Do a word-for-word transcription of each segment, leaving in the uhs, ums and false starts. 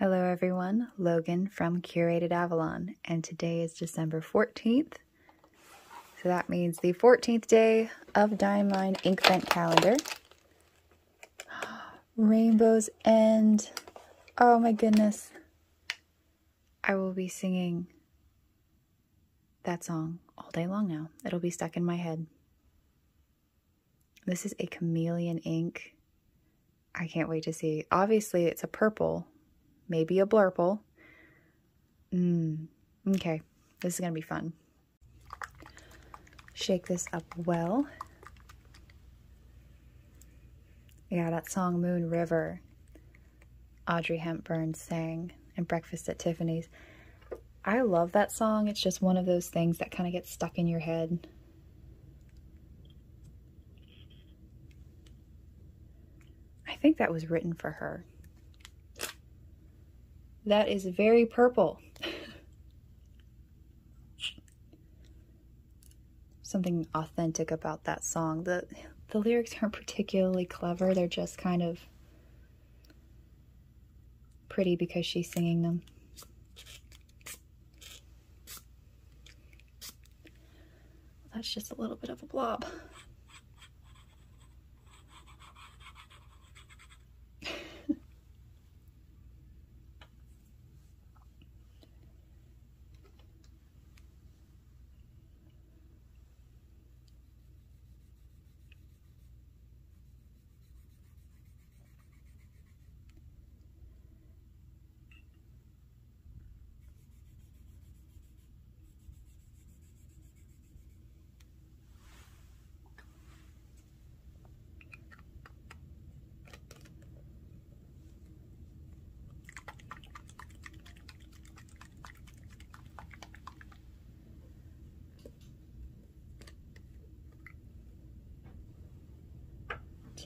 Hello everyone, Logan from Curated Avalon, and today is December fourteenth, so that means the fourteenth day of Diamine Inkvent calendar. Rainbow's End, oh my goodness, I will be singing that song all day long now. It'll be stuck in my head. This is a Chameleon ink. I can't wait to see. Obviously it's a purple. Maybe a blurple. Mm, okay, this is gonna be fun. Shake this up well. Yeah, that song Moon River, Audrey Hepburn sang in Breakfast at Tiffany's. I love that song. It's just one of those things that kind of gets stuck in your head. I think that was written for her. That is very purple. Something authentic about that song. The the lyrics aren't particularly clever. They're just kind of pretty because she's singing them. That's just a little bit of a blob.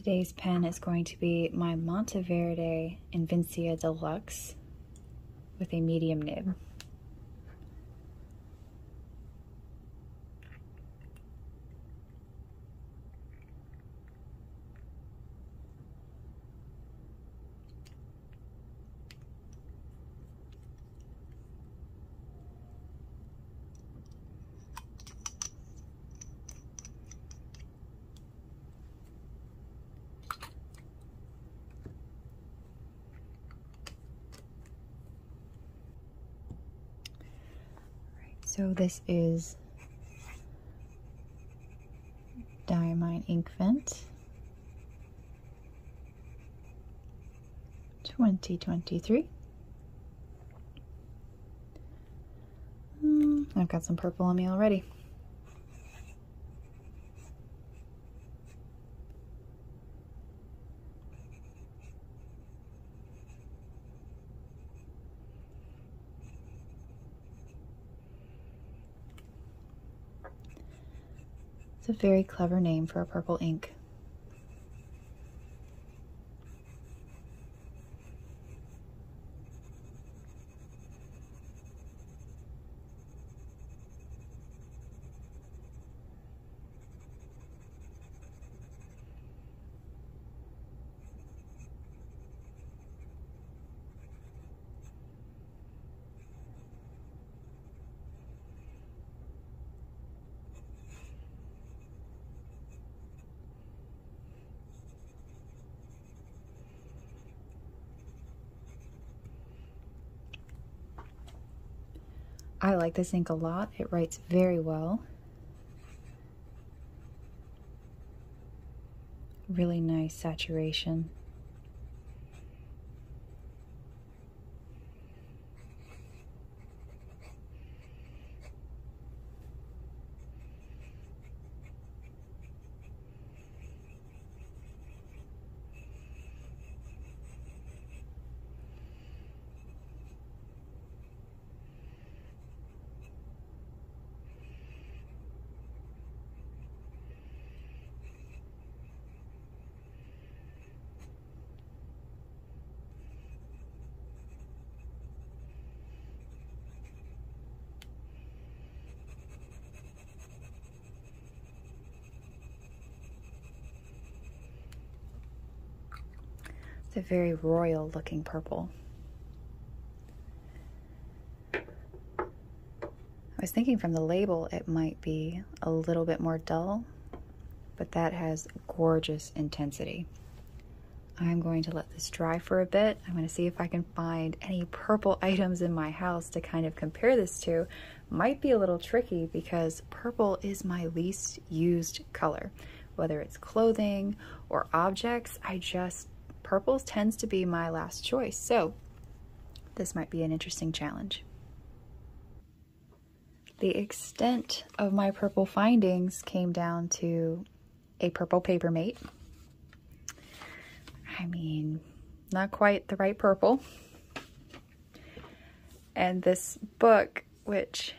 Today's pen is going to be my Monteverde Invincia Deluxe with a medium nib. So this is Diamine Inkvent twenty twenty-three. Mm, I've got some purple on me already. It's a very clever name for a purple ink. I like this ink a lot. It writes very well. Really nice saturation. It's a very royal looking purple. was thinking from the label it might be a little bit more dull, but that has gorgeous intensity. I'm going to let this dry for a bit. I'm going to see if I can find any purple items in my house to kind of compare this to. Might be a little tricky because purple is my least used color. Whether it's clothing or objects, I just, purple tends to be my last choice. So this might be an interesting challenge. The extent of my purple findings came down to a purple paper mate. I mean, not quite the right purple. And this book, which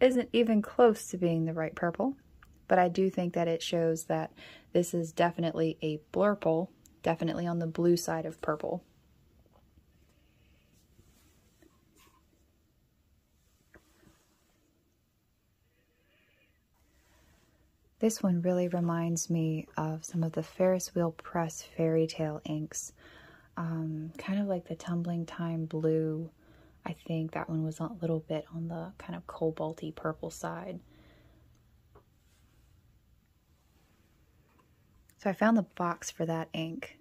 isn't even close to being the right purple, but I do think that it shows that this is definitely a blurple, definitely on the blue side of purple. This one really reminds me of some of the Ferris Wheel Press fairy tale inks, um, kind of like the Tumbling Time Blue. I think that one was a little bit on the kind of cobalty purple side. So I found the box for that ink.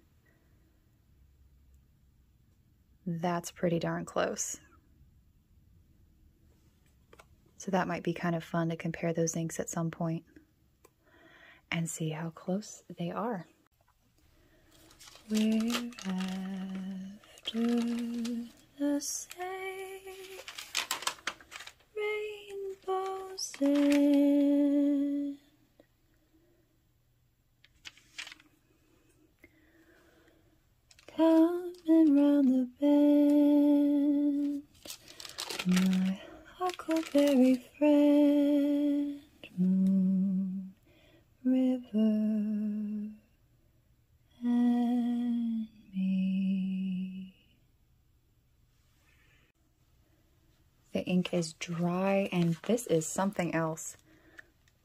That's pretty darn close. So that might be kind of fun to compare those inks at some point and see how close they are. We're after the same rainbow's end. Coming round the bend, my huckleberry friend, Moon River and me. The ink is dry, and this is something else.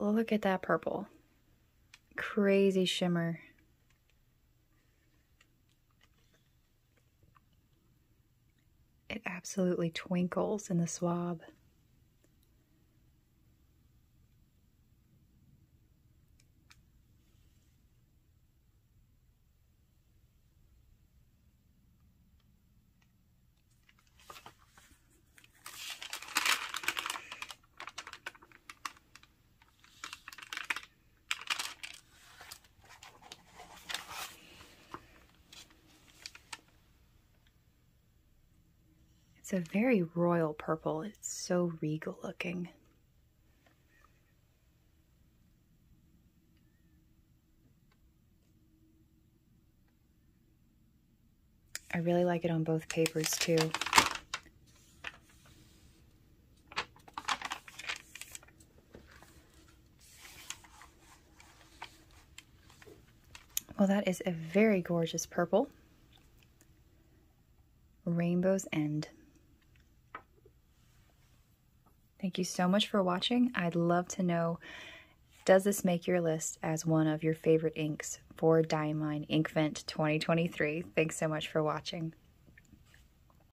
Look at that purple. Crazy shimmer. It absolutely twinkles in the swab. It's a very royal purple. It's so regal looking. I really like it on both papers too. Well, that is a very gorgeous purple. Rainbow's End. Thank you so much for watching. I'd love to know, does this make your list as one of your favorite inks for Diamine Inkvent twenty twenty-three? Thanks so much for watching.